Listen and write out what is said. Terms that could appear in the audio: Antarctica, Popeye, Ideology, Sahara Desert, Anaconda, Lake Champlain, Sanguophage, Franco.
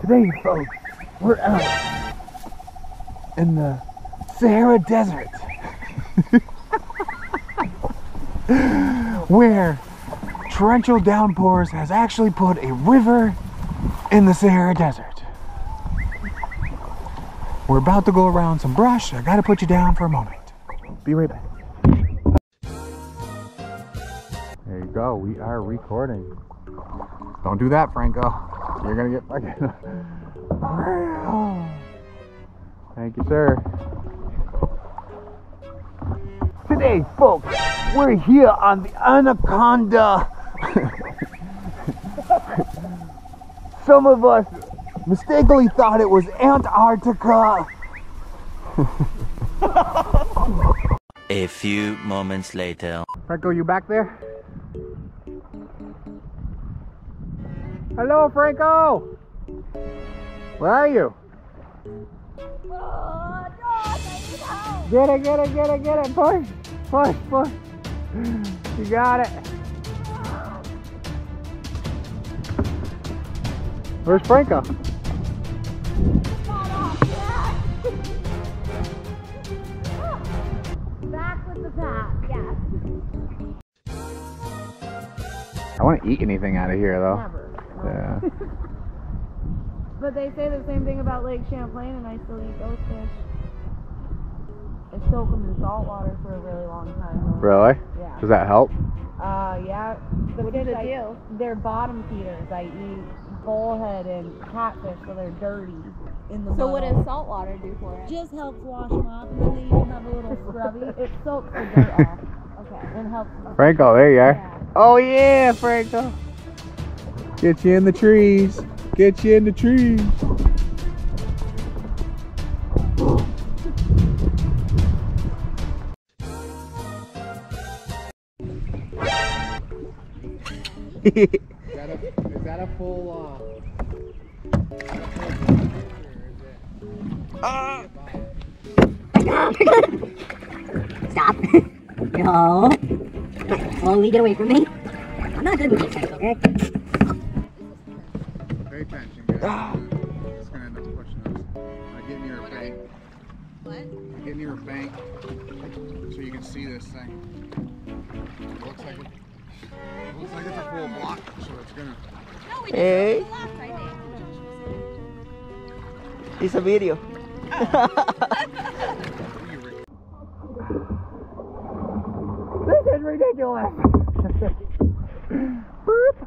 Today, folks, we're out in the Sahara Desert, where torrential downpours has actually put a river in the Sahara Desert. We're about to go around some brush. I gotta put you down for a moment. Be right back. There you go, we are recording. Don't do that, Franco. You're gonna get fucking. Thank you, sir. Today, folks, we're here on the Anaconda. Some of us mistakenly thought it was Antarctica. A few moments later. Franco, you back there? Hello, Franco! Where are you? Oh, no, get it! Push! You got it! Where's Franco? Back with the pack, yes. I want to eat anything out of here, though. Never. Yeah. But they say the same thing about Lake Champlain, and I still eat those fish. It soaked them in salt water for a really long time. Really? Yeah. Does that help? Yeah. What did it do? They're bottom feeders. I eat bullhead and catfish, so they're dirty in the. So what does salt water do for it? Just helps wash them off, and then they even have a little scrubby. It soaks the dirt off. Okay. It helps. Franco, there you are. Yeah. Oh yeah, Franco. Get you in the trees. Get you in the trees. Is that a full? Stop! No! Slowly get away from me. I'm not good with this, okay? Tension, guys. I'm just gonna end up pushing us. I get near a bank. What? I get near a bank so you can see this thing. It looks like it's a full block, so it's gonna. No, we didn't have a block, I think. It's a video. Oh. This is ridiculous. Boop.